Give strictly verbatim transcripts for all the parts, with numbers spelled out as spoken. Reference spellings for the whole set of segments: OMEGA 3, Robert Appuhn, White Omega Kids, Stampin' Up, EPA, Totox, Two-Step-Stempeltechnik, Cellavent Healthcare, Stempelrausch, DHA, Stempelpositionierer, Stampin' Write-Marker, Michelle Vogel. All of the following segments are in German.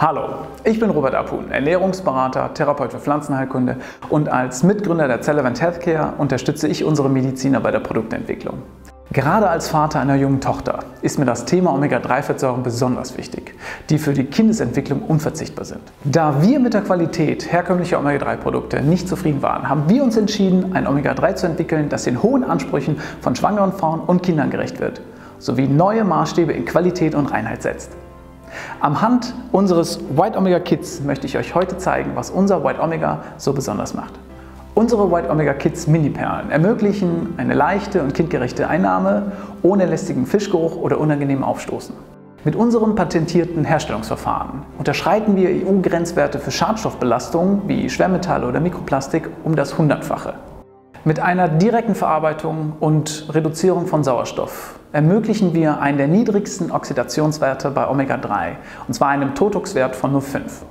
Hallo, ich bin Robert Appuhn, Ernährungsberater, Therapeut für Pflanzenheilkunde und als Mitgründer der Cellavent Healthcare unterstütze ich unsere Mediziner bei der Produktentwicklung. Gerade als Vater einer jungen Tochter ist mir das Thema Omega drei Fettsäuren besonders wichtig, die für die Kindesentwicklung unverzichtbar sind. Da wir mit der Qualität herkömmlicher Omega drei Produkte nicht zufrieden waren, haben wir uns entschieden, ein Omega drei zu entwickeln, das den hohen Ansprüchen von schwangeren Frauen und Kindern gerecht wird, sowie neue Maßstäbe in Qualität und Reinheit setzt. Anhand unseres White Omega Kids möchte ich euch heute zeigen, was unser White Omega so besonders macht. Unsere White Omega Kids Mini-Perlen ermöglichen eine leichte und kindgerechte Einnahme ohne lästigen Fischgeruch oder unangenehmen Aufstoßen. Mit unserem patentierten Herstellungsverfahren unterschreiten wir E U-Grenzwerte für Schadstoffbelastungen wie Schwermetalle oder Mikroplastik um das Hundertfache. Mit einer direkten Verarbeitung und Reduzierung von Sauerstoff ermöglichen wir einen der niedrigsten Oxidationswerte bei Omega drei, und zwar einem Totox-Wert von nur fünf.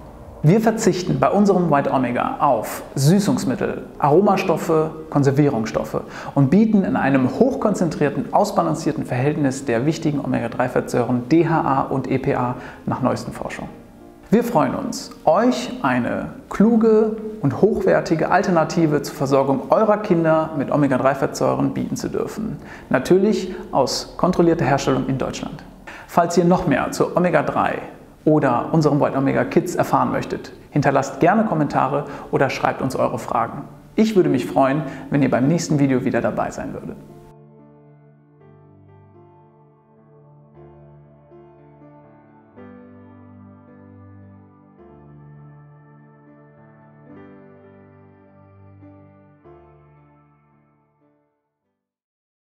Wir verzichten bei unserem White Omega auf Süßungsmittel, Aromastoffe, Konservierungsstoffe und bieten in einem hochkonzentrierten, ausbalancierten Verhältnis der wichtigen Omega drei Fettsäuren D H A und E P A nach neuesten Forschung. Wir freuen uns, euch eine kluge und hochwertige Alternative zur Versorgung eurer Kinder mit Omega drei Fettsäuren bieten zu dürfen. Natürlich aus kontrollierter Herstellung in Deutschland. Falls ihr noch mehr zu Omega drei oder unserem White Omega Kids erfahren möchtet, hinterlasst gerne Kommentare oder schreibt uns eure Fragen. Ich würde mich freuen, wenn ihr beim nächsten Video wieder dabei sein würdet.